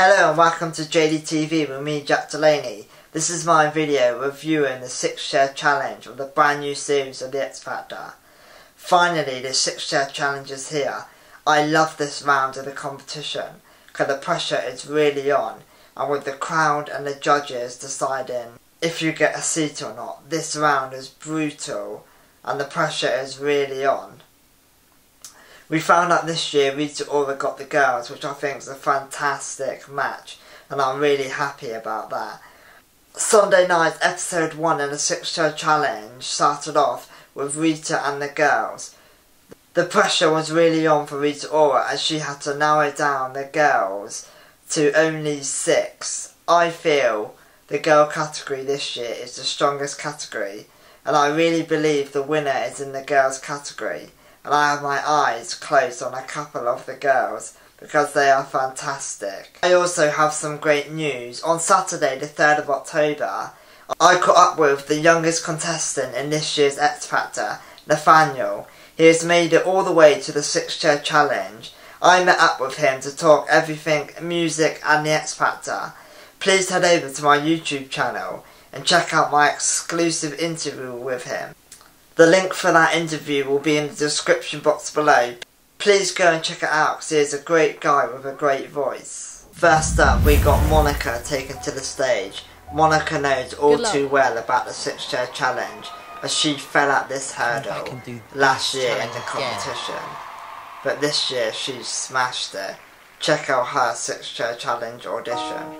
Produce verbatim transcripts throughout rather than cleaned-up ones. Hello and welcome to J D T V with me, Jack Delaney. This is my video reviewing the six-share challenge of the brand new series of The X Factor. Finally, the six-share challenge is here. I love this round of the competition because the pressure is really on, and with the crowd and the judges deciding if you get a seat or not, this round is brutal and the pressure is really on. We found out this year Rita Ora got the girls, which I think is a fantastic match, and I'm really happy about that. Sunday night episode one in the six-share challenge started off with Rita and the girls. The pressure was really on for Rita Ora as she had to narrow down the girls to only six. I feel the girl category this year is the strongest category, and I really believe the winner is in the girls category. And I have my eyes closed on a couple of the girls because they are fantastic. I also have some great news. On Saturday the third of October, I caught up with the youngest contestant in this year's X Factor, Nathaniel. He has made it all the way to the six-share challenge. I met up with him to talk everything music and the X Factor. Please head over to my YouTube channel and check out my exclusive interview with him. The link for that interview will be in the description box below. Please go and check it out because he is a great guy with a great voice. First up, we got Monica taken to the stage. Monica knows all too well about the six-share challenge as she fell at this hurdle last year in the competition. Again. But this year she smashed it. Check out her six-share challenge audition.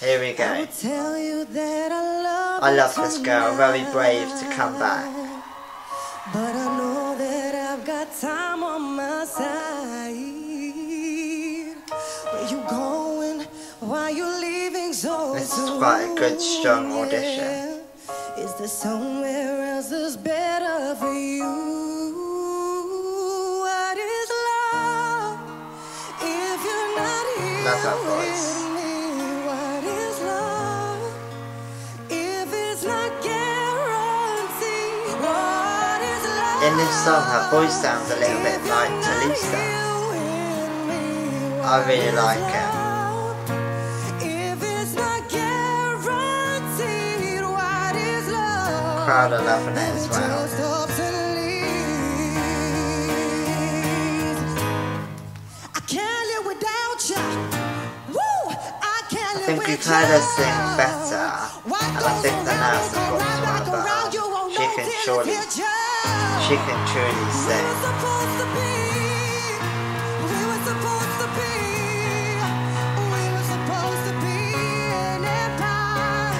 Here we go. I, tell you that I, love, I love this girl, very brave to come back. But I know that I've got time on my side. Where you going? Why you leaving so soon? This is quite a good, strong audition. Is there somewhere else that's better for you? What is love if you're not here? Love her voice. In this song, her voice sounds a little bit like Talisa. I really like it. The crowd are loving it as well. I think we've heard her sing better, and I think the nurse has got to her better. She can surely. She can truly sing.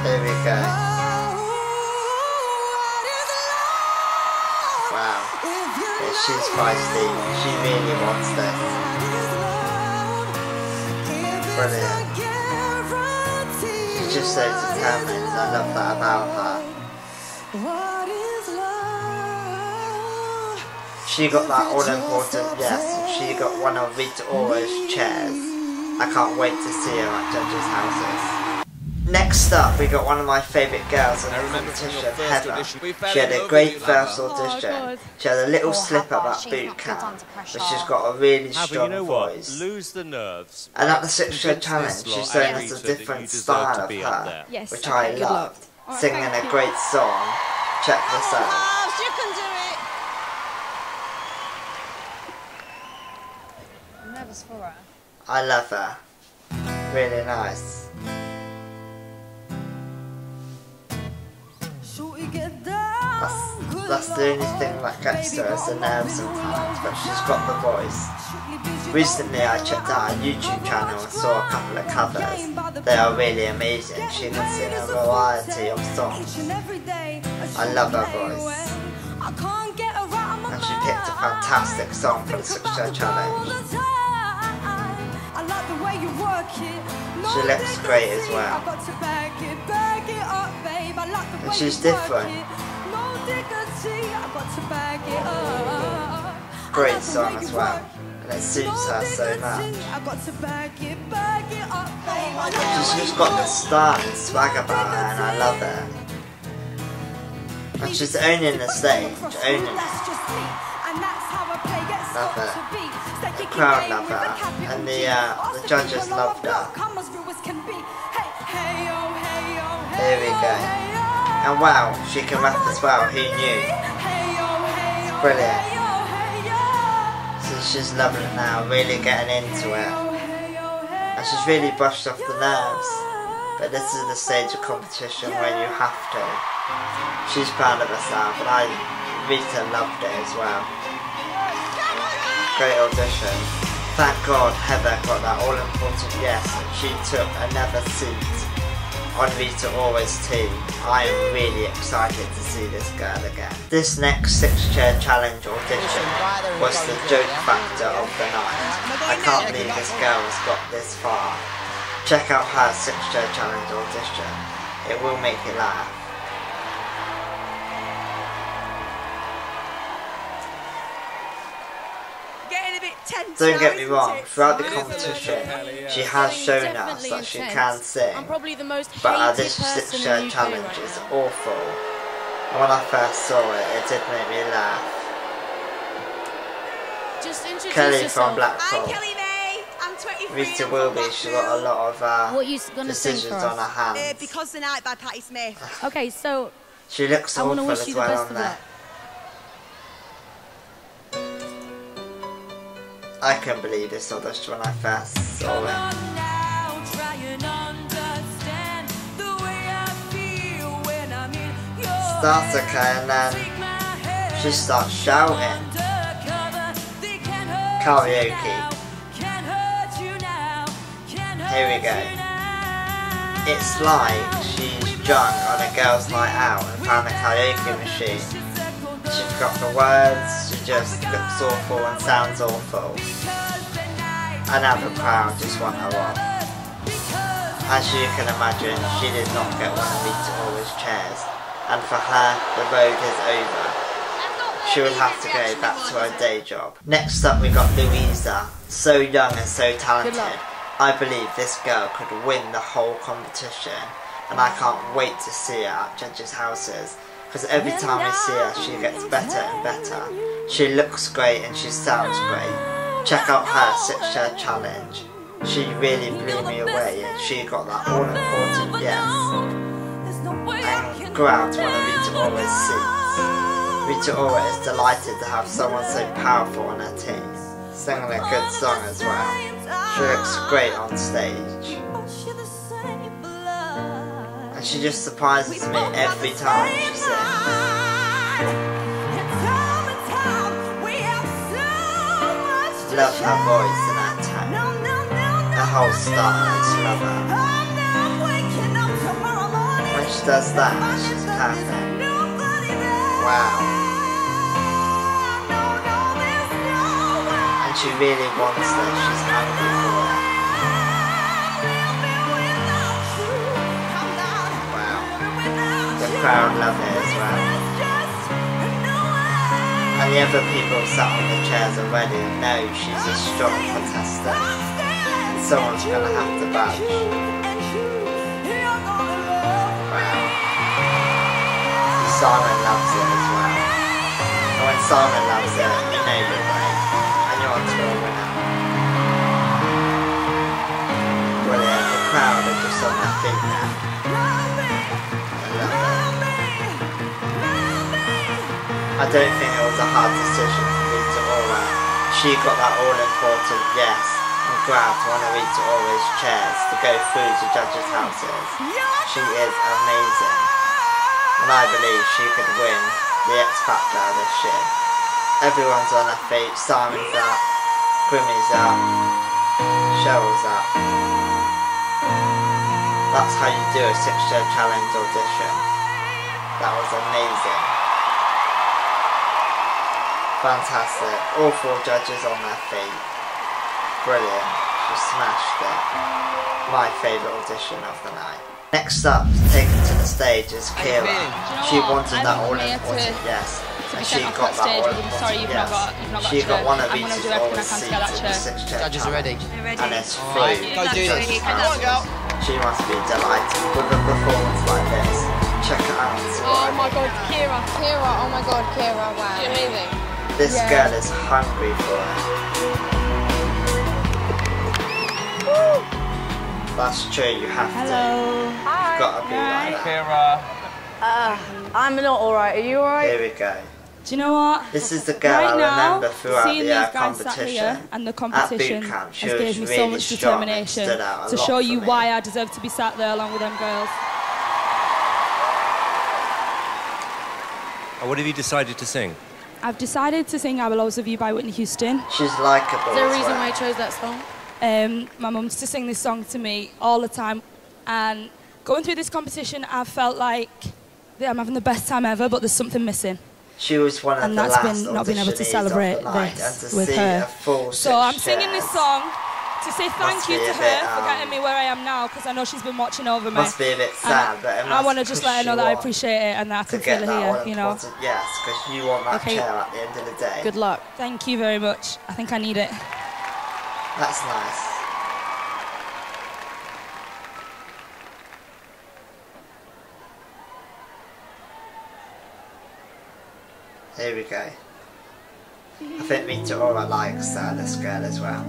There we go. Wow. Yeah, she's feisty. She really wants this. Brilliant. She's just so determined. I love that about her. She got that all-important yes, she got one of Rita Ora's chairs. I can't wait to see her at judges' houses. Next up, we got one of my favourite girls in the competition, Heather. She had a great first audition. She had a little slip at that boot camp, but she's got a really strong voice. And at the six-share challenge, she's showing us a different style of her, which I loved. Singing a great song. Check this out. For her. I love her. Really nice. That's, that's the only thing that gets to her is the nerves sometimes, but she's got the voice. Recently I checked out her YouTube channel and saw a couple of covers. They are really amazing. She can sing a variety of songs. I love her voice. And she picked a fantastic song for the six-share challenge. She looks great as well. And she's different. Great song as well. And it suits her so much. She's just got the style and swag about her, and I love it. That's just owning the stage, owning it. Love it. The crowd love it. And the, uh, the judges love that. There we go. And wow, she can rap as well, who knew? It's brilliant. So she's loving it now, really getting into it. And she's really brushed off the nerves. But this is the stage of competition when you have to. She's proud of herself, and I, Rita loved it as well. Great audition. Thank God Heather got that all important yes, and she took another seat on Rita Ora's team. I am really excited to see this girl again. This next six chair challenge audition was the joke factor of the night. I can't believe this girl has got this far. Check out her six chair challenge audition. It will make you laugh. Getting a bit tense. Don't get me wrong, throughout the competition she has shown us that she can sing, but uh, this six chair challenge is awful. When I first saw it, it did make me laugh. Just introduce Kelly yourself. From Blackpool. Rita will be, she's got a lot of uh, what you gonna decisions on her hands. Uh, because the Night by Patty Smith. Okay, so she looks I awful wish as you well the best on there. I can't believe this audition when I first saw it. Now, try and understand the way I feel when I'm in your starts okay and then she starts shouting. Karaoke. Here we go. It's like she's drunk on a girls' night out and found a karaoke machine. She forgot the words, she just looks awful and sounds awful. And now the crowd just want her off. As you can imagine, she did not get one of Rita Ora's chairs. And for her, the road is over. She will have to go back to her day job. Next up we got Louisa. So young and so talented. I believe this girl could win the whole competition, and I can't wait to see her at judges' houses, because every time we see her she gets better and better. She looks great and she sounds great. Check out her six chair challenge. She really blew me away and she got that all important yes and grabbed one of Rita Ora's seats. Rita Ora is delighted to have someone so powerful on her team, singing a good song as well. She looks great on stage. And she just surprises me every time she sings. Love her voice and her tone. The whole style, I just love her. When she does that, she's perfect. Wow. She really wants this, she's hungry for it. Wow. The crowd love it as well. And the other people sat on the chairs already know she's a strong contestant. And someone's gonna have to vouch. Wow. Simon loves it as well. And when Simon loves it, you know you're right. Brilliant, the crowd are just on their feet now. I love it. I don't think it was a hard decision for Rita Ora. She got that all important yes and grabbed one of Rita Ora's chairs to go through to judges' houses. She is amazing. And I believe she could win the X Factor this year. Everyone's on their feet. Simon's up, Grimmy's up, Cheryl's up. That's how you do a six chair challenge audition. That was amazing. Fantastic. All four judges on their feet. Brilliant. She smashed it. My favourite audition of the night. Next up, taken to the stage is Kira. She wanted that all important yes. And she got that one. Sorry, you've yes. not got, you've not got. She got one of Rita's Ora's seats in the six chair challenge. Judges are ready. And it's free. Go do this. She must be delighted with a performance like this. check it out. Oh my god, Kira. Kira, oh my god, Kira, wow. She's amazing. This yeah. girl is hungry for it. Woo. That's true, you have Hello. to. Hi. You've got to be Hi. like that. Kira. Uh, I'm not alright, are you alright? Here we go. Do you know what? This is the girl right I now, remember throughout the uh, competition. Here and the competition camp, has given me really so much determination to show you me. why I deserve to be sat there along with them girls. And what have you decided to sing? I've decided to sing I Will Always Love You by Whitney Houston. She's likeable. Is there a reason why you chose that song? Um, my mum used to sing this song to me all the time. And going through this competition, I felt like I'm having the best time ever, but there's something missing. She was one of and the that's last been not being able to celebrate this with her. So I'm singing this song to say thank you to her for getting me where I am now, because I know she's been watching over me. Must be a bit sad, but I want to just let her know that I appreciate it and that I can feel her here. You know. Yes, because you want that chair at the end of the day. Good luck. Thank you very much. I think I need it. That's nice. Here we go. I think Rita Ora likes uh, this girl as well.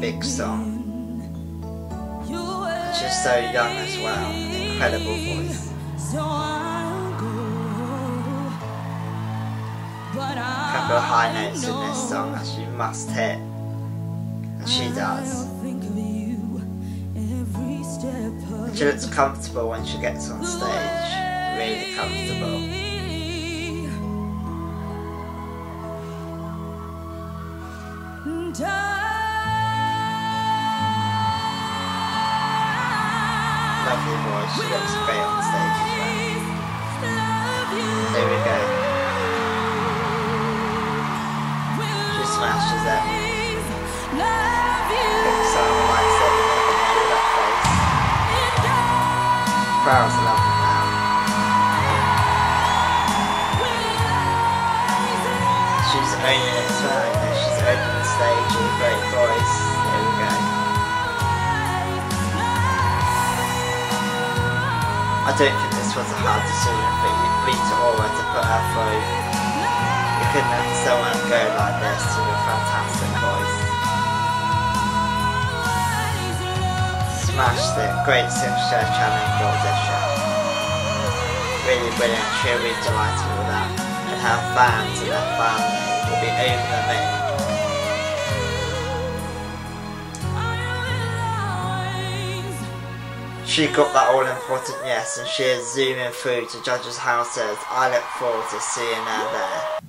Big song. And she's so young as well. Incredible voice. A couple of high notes in this song that she must hit. And she does. She looks comfortable when she gets on stage. Really comfortable. Lovely voice. She looks great on stage as well. There we go. She smashes it. Big song. Crowds love her now. She's owning it well, you know, she's owning the stage with a great voice. There we go. I don't think this was a hard decision for Rita Ora to put her through. You couldn't have someone go like this with a fantastic voice. Smashed it, great six-share challenge audition. Really brilliant, she'll be delighted with that. And her fans and her family will be over the moon. She got that all-important yes, and she is zooming through to judges' houses. I look forward to seeing her there.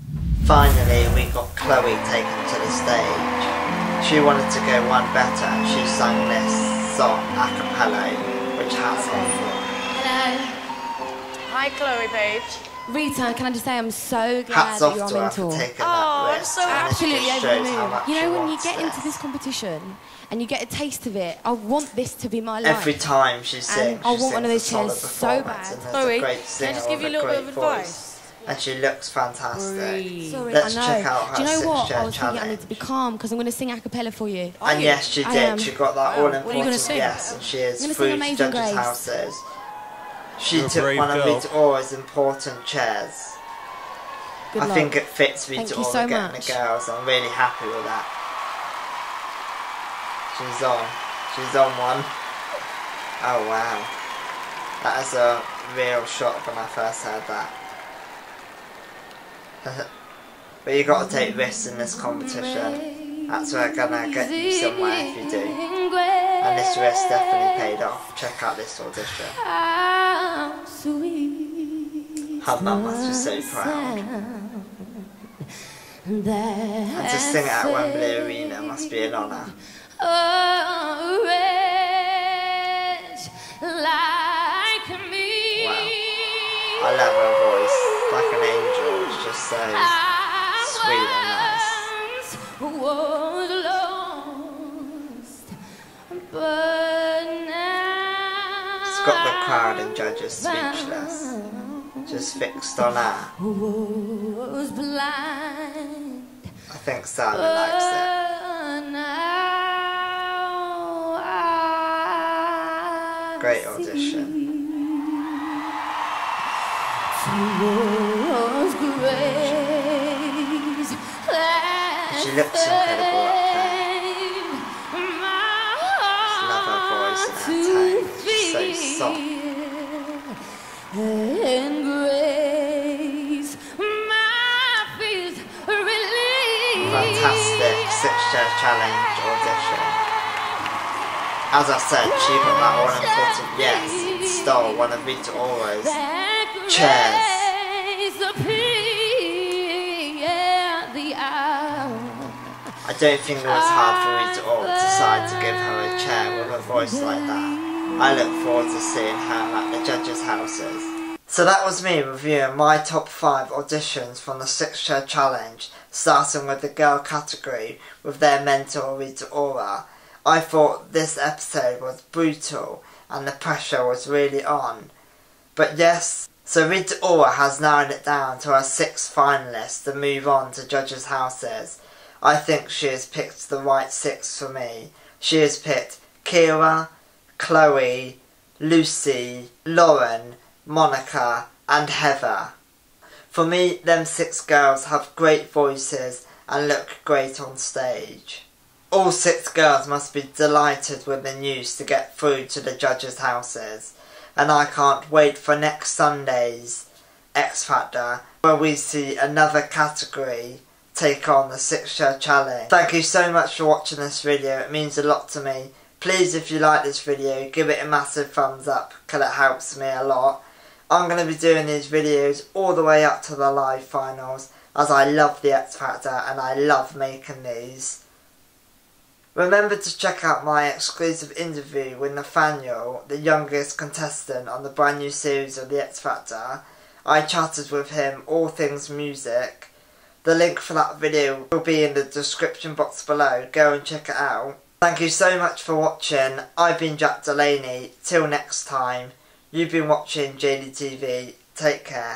Finally, we got Chloe taken to the stage. She wanted to go one better, and she sang this song a cappella, which has on for. Hello. Hi, Chloe, Paige. Rita, can I just say I'm so glad Hats that you're on tour. Oh, I'm so absolutely over the moon. You know, when you get this. into this competition and you get a taste of it, I want this to be my life. Every time she sings, and she I want sings one of those chairs so bad. Chloe, can I just give you a little bit of advice? And she looks fantastic. Sorry, Let's I know. check out her Do you know what? I was challenge. thinking I need to be calm because I'm going to sing a cappella for you. Are and you? yes, she did. Um, she got that all important yes, and she is through judges' Grace. houses. She You're took one girl. of Rita Ora's important chairs. Good I luck. think it fits Rita Ora so getting much. the girls. I'm really happy with that. She's on. She's on one. Oh, wow. That is a real shock when I first heard that. But you got to take risks in this competition. That's where gonna get you somewhere if you do. And this risk definitely paid off. Check out this audition. Her mum was just so proud. And to sing it at Wembley Arena must be an honour. Wow. I love her voice. Like an angel. Just so sweet and nice. It's got the crowd and judges speechless, just fixed on her. I think Simon likes it. Now I Great audition. She looks incredible up there. Just love her voice and her tone. She's so soft. And grace, my fears relieved. Fantastic six-chair challenge audition. As I said, she put that all important yes and stole one of Rita Ora's chairs. I don't think it was hard for me to all decide to give her a chair with a voice like that. I look forward to seeing her at the judges' houses. So that was me reviewing my top five auditions from the Six Chair Challenge, starting with the girl category with their mentor Rita Ora. I thought this episode was brutal and the pressure was really on. But yes, so Rita Ora has narrowed it down to her six finalists to move on to judges' houses. I think she has picked the right six for me. She has picked Kira, Chloe, Lucy, Lauren, Monica and Heather. For me, them six girls have great voices and look great on stage. All six girls must be delighted with the news to get through to the judges' houses. And I can't wait for next Sunday's X Factor, where we see another category take on the Six Chair Challenge. Thank you so much for watching this video, it means a lot to me. Please, if you like this video, give it a massive thumbs up because it helps me a lot. I'm going to be doing these videos all the way up to the live finals as I love the X Factor and I love making these. Remember to check out my exclusive interview with Nathaniel, the youngest contestant on the brand new series of the X Factor. I chatted with him all things music. The link for that video will be in the description box below. Go and check it out. Thank you so much for watching. I've been Jack Delaney. Till next time. You've been watching J D T V. Take care.